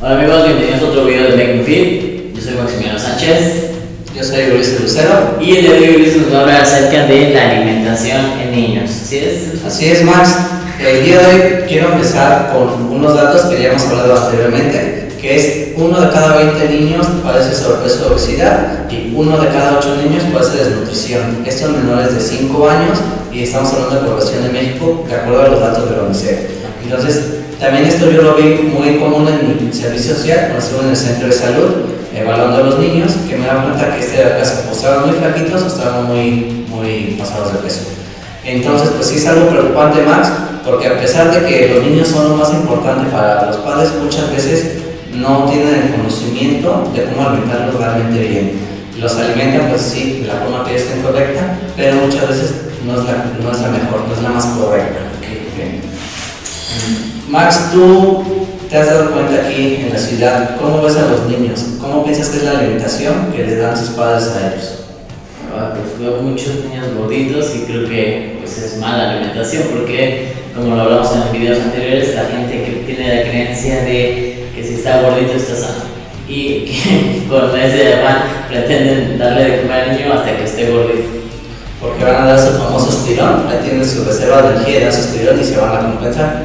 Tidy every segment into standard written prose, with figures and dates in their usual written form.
Hola amigos, bienvenidos a otro video de MakeMeFit. Yo soy Maximiliano Sánchez. Yo soy Luis Lucero. Y el día de hoy Luis nos va a hablar acerca de la alimentación en niños. ¿Así es? Así es, Max. El día de hoy quiero empezar con unos datos que ya hemos hablado anteriormente, que es 1 de cada 20 niños padece sobrepeso o obesidad y 1 de cada 8 niños padece desnutrición. Estos menores de 5 años y estamos hablando de población de México de acuerdo a los datos de la UNICEF. Entonces, también esto yo lo vi muy común en mi servicio social, cuando estuve en el centro de salud, evaluando a los niños, que me daba cuenta que este era el caso, o estaban muy flaquitos o estaban muy pasados de peso. Entonces, pues sí es algo preocupante, Max, porque a pesar de que los niños son lo más importante para los padres, muchas veces no tienen el conocimiento de cómo alimentarlos realmente bien. Los alimentan, pues sí, de la forma que es correcta, pero muchas veces no es la mejor, no es la más correcta. Max, tú te has dado cuenta aquí en la ciudad, ¿cómo ves a los niños? ¿Cómo piensas que es la alimentación que les dan sus padres a ellos? Pues veo muchos niños gorditos y creo que pues, es mala alimentación porque, como lo hablamos en los videos anteriores, la gente que tiene la creencia de que si está gordito está sano y que con ese afán pretenden darle de comer al niño hasta que esté gordito. Porque van a dar su famoso estirón, ahí tienen su reserva de energía, dan su estirón y se van a compensar.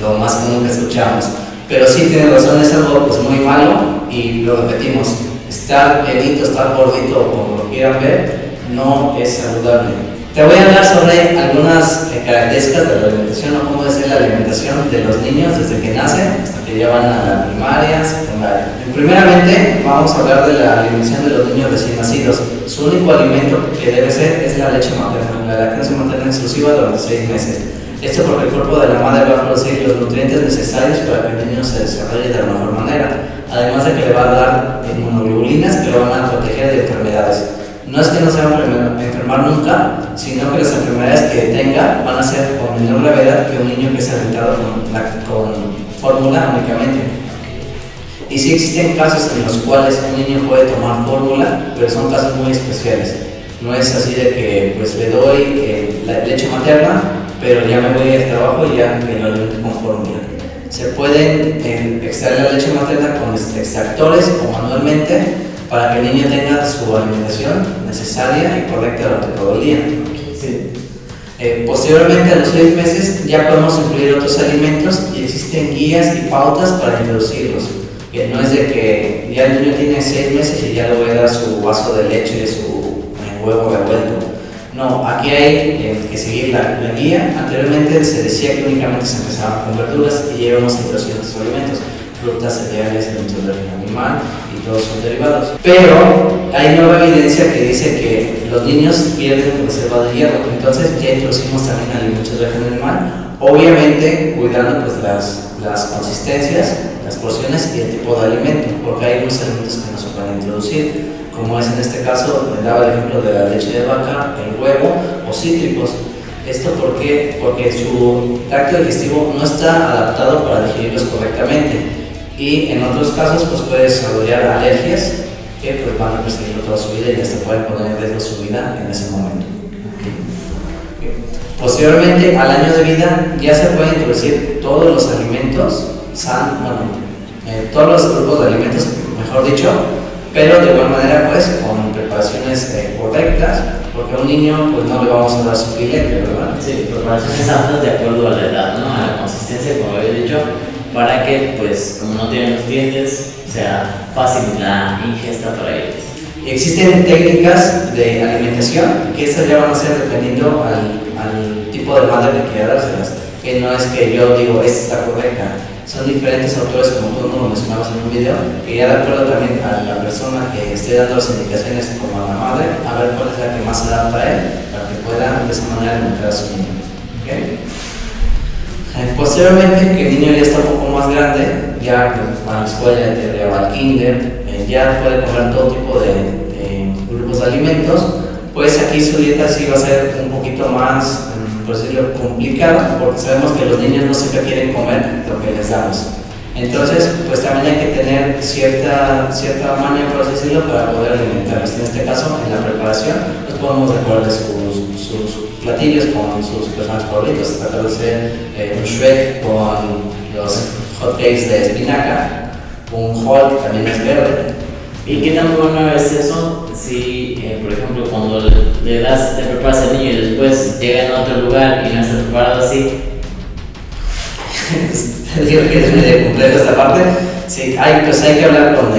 Lo más común que escuchamos, pero sí tiene razón, es algo pues, muy malo y lo repetimos, estar llenito, estar gordito o como lo quieran ver, no es saludable. Te voy a hablar sobre algunas características de la alimentación o cómo es la alimentación de los niños desde que nacen hasta que ya van a la primaria, secundaria. Primeramente vamos a hablar de la alimentación de los niños recién nacidos. Su único alimento que debe ser es la leche materna, la lactancia materna exclusiva durante 6 meses. Esto porque el cuerpo de la madre va a producir los nutrientes necesarios para que el niño se desarrolle de la mejor manera, además de que le va a dar inmunoglobulinas que lo van a proteger de enfermedades. No es que no se va a enfermar nunca, sino que las enfermedades que tenga van a ser con menor gravedad que un niño que se ha alimentado con fórmula únicamente. Y sí existen casos en los cuales un niño puede tomar fórmula, pero son casos muy especiales. No es así de que pues, le doy la leche materna, pero ya me voy al trabajo y ya me lo alimento con fórmula. Se pueden extraer la leche materna con extractores o manualmente para que el niño tenga su alimentación necesaria y correcta durante todo el día. Sí. Posteriormente a los 6 meses ya podemos incluir otros alimentos y existen guías y pautas para introducirlos. Que no es de que ya el niño tiene 6 meses y ya le voy a dar su vaso de leche y su huevo revuelto. No, aquí hay que seguir la guía. Anteriormente se decía que únicamente se empezaba con verduras y llevamos otros alimentos, frutas, cereales, alimentos de origen animal y todos sus derivados. Pero hay nueva evidencia que dice que los niños pierden reserva de hierro, entonces ya introducimos también alimentos de origen animal, obviamente cuidando pues, las consistencias, las porciones y el tipo de alimento, porque hay unos alimentos que no se pueden introducir, como es en este caso, me daba el ejemplo de la leche de vaca, el huevo o cítricos. ¿Esto por qué? Porque su tracto digestivo no está adaptado para digerirlos correctamente y en otros casos pues, puede desarrollar alergias que pues, van a perseguirlo toda su vida y hasta pueden poner en riesgo su vida en ese momento. Posteriormente, al año de vida, ya se pueden introducir todos los alimentos sanos, bueno, todos los grupos de alimentos, mejor dicho, pero de igual manera pues con preparaciones correctas, porque a un niño pues no le vamos a dar su filete, ¿verdad? Sí, preparaciones aptas de acuerdo a la edad, ¿no? A la consistencia, como había dicho, para que pues como no tienen los dientes, sea fácil la ingesta para ellos. Y existen técnicas de alimentación que estas ya van a ser dependiendo al tipo de madre que quiera dárselas, que no es que yo digo esta está correcta. Son diferentes autores, como tú lo mencionabas en un video, que ya de acuerdo también a la persona que esté dando las indicaciones como a la madre, a ver cuál es la que más se adapta a él, para que pueda de esa manera alimentar a su niño. ¿Okay? Posteriormente, que el niño ya está un poco más grande, ya va a la escuela, ya va al kinder, ya puede comer todo tipo de grupos de alimentos, pues aquí su dieta sí va a ser un poquito más por decirlo, complicado, porque sabemos que los niños no siempre quieren comer lo que les damos. Entonces, pues también hay que tener cierta maña, por así decirlo, para poder alimentarlos. En este caso, en la preparación, nos podemos recordar sus platillos con sus personajes favoritos, tratándose un Shrek con los hotcakes de espinaca, un Hulk también es verde. ¿Y qué tan bueno es eso si, por ejemplo, cuando le das, te preparas al niño y después llega a otro lugar y no está preparado así? Te digo que es medio complejo esta parte. Sí, hay que hablar con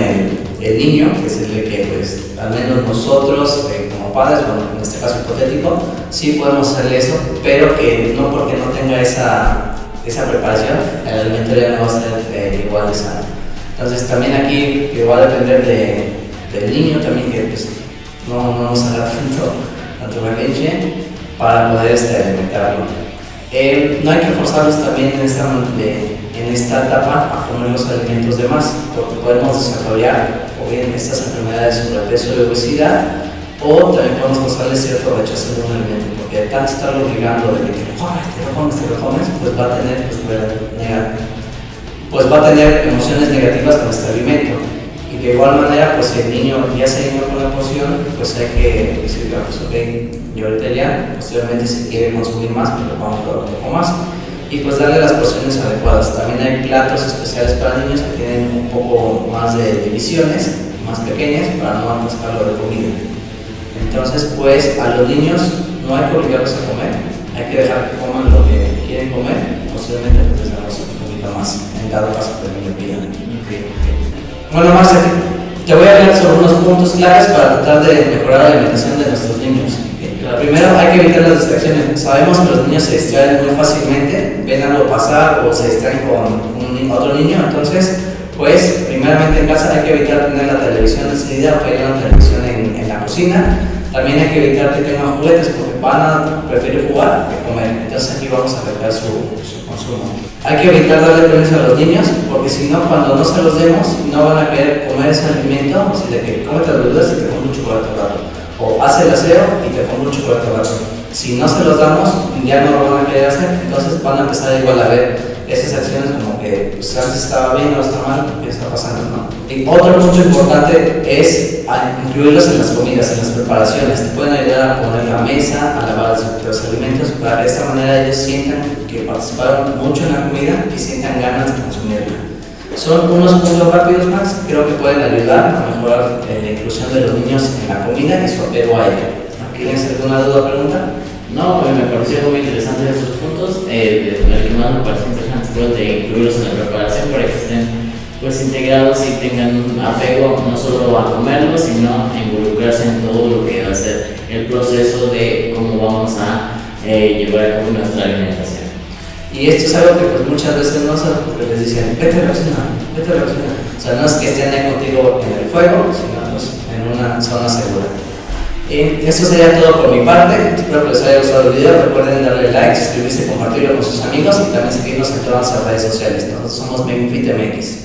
el niño, que es el que, pues, al menos nosotros como padres, bueno, en este caso hipotético, sí podemos hacerle eso, pero que no porque no tenga esa preparación, el alimento ya no va a ser igual de sano. Entonces también aquí va a depender del niño también, que pues no nos haga tanto la leche para poder alimentarlo. No hay que forzarlos también en esta etapa a comer los alimentos de más, porque podemos desarrollar o bien estas enfermedades de sobrepeso y obesidad, o también podemos causarles cierto rechazo de un alimento, porque al tanto estar obligando de que te lo comes, pues va a tener pues va a tener emociones negativas con este alimento. Y que de igual manera, pues si el niño ya se inició con la porción, pues hay que decir, pues ok, yo ahorita ya, posteriormente si quiere consumir más, pues lo vamos a probar un poco más. Y pues darle las porciones adecuadas. También hay platos especiales para niños que tienen un poco más de divisiones, más pequeñas, para no atascarlo de comida. Entonces, pues a los niños no hay que obligarlos a comer, hay que dejar que coman lo que quieren comer, posteriormente pues damos un poquito más, en cada caso que el niño pida. Bueno, Marcel, te voy a hablar sobre unos puntos claves para tratar de mejorar la alimentación de nuestros niños. Primero, hay que evitar las distracciones. Sabemos que los niños se distraen muy fácilmente, ven algo pasar o se distraen con otro niño. Entonces, pues, primeramente en casa hay que evitar tener la televisión encendida o tener la televisión en la cocina. También hay que evitar que tengan juguetes porque van a preferir jugar que comer. Entonces, aquí vamos a afectar su consumo. Hay que evitar darle permiso a los niños porque, si no, cuando no se los demos, no van a querer comer ese alimento. Si de que come las verduras y te come un chocolate raro, o hace el aseo y te pongo un chocolate barato. Si no se los damos, ya no lo van a querer hacer, entonces van a empezar igual a ver esas acciones como que pues, antes estaba bien, ahora está mal, ¿qué está pasando? ¿No? Y otro punto importante es incluirlos en las comidas, en las preparaciones. Te pueden ayudar a poner la mesa, a lavar los alimentos, para que de esta manera ellos sientan que participaron mucho en la comida y sientan ganas de consumirla. Son unos puntos rápidos, Max, creo que pueden ayudar a mejorar la inclusión de los niños en la comida y su apego a ella. ¿Tienes alguna duda o pregunta? No, pues me pareció muy interesante esos puntos. El que más me pareció interesante fue de incluirlos en la preparación para que estén pues integrados y tengan un apego no solo a comerlo, sino a involucrarse en todo lo que va a ser el proceso de cómo vamos a llevar a cabo nuestra alimentación. Y esto es algo que pues muchas veces no saben, porque les dicen, vete a cocinar. O sea, no es que estén ahí contigo en el fuego, sino pues, en una zona segura. Y eso sería todo por mi parte. Espero que les haya gustado el video. Recuerden darle like, suscribirse, compartirlo con sus amigos y también seguirnos en todas las redes sociales. Nosotros somos MakeMeFit MX.